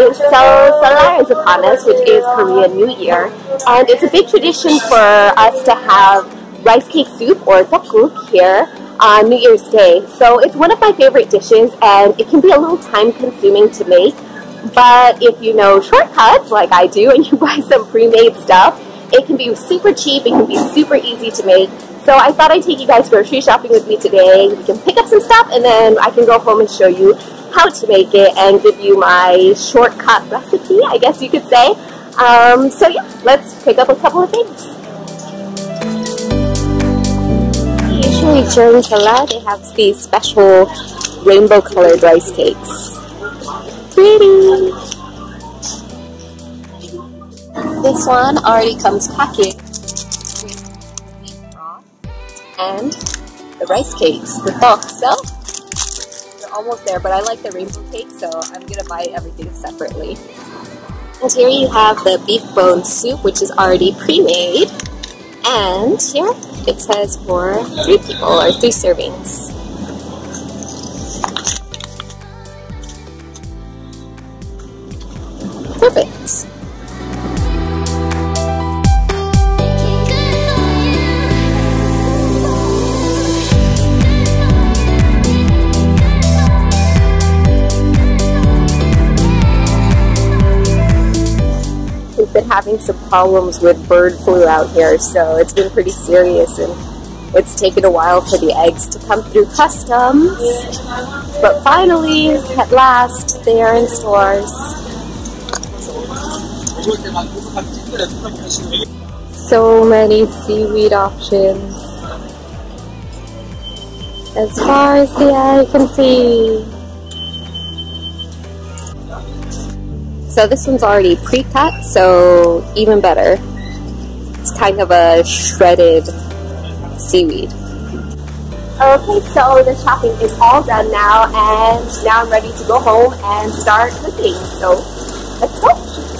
right? So Seollal is upon us, which is Korean New Year, and it's a big tradition for us to have rice cake soup or tteokguk here on New Year's Day. So it's one of my favorite dishes, and it can be a little time-consuming to make. But if you know shortcuts like I do, and you buy some pre-made stuff, it can be super cheap. It can be super easy to make. So I thought I'd take you guys grocery shopping with me today. We can pick up some stuff, and then I can go home and show you how to make it and give you my shortcut recipe, I guess you could say. So yeah, let's pick up a couple of things. Usually during Seollal, they have these special rainbow-colored rice cakes. Pretty! This one already comes packaged. And the rice cakes, the tteokguk. So they're almost there, but I like the rainbow cake, so I'm gonna buy everything separately. And here you have the beef bone soup, which is already pre-made. And here it says for 3 people or 3 servings. Perfect. Been having some problems with bird flu out here, so it's been pretty serious, and it's taken a while for the eggs to come through customs, but finally, at last, they are in stores. So many seaweed options as far as the eye can see. So this one's already pre-cut, so even better. It's kind of a shredded seaweed. Okay, so the shopping is all done now, and now I'm ready to go home and start cooking. So let's go.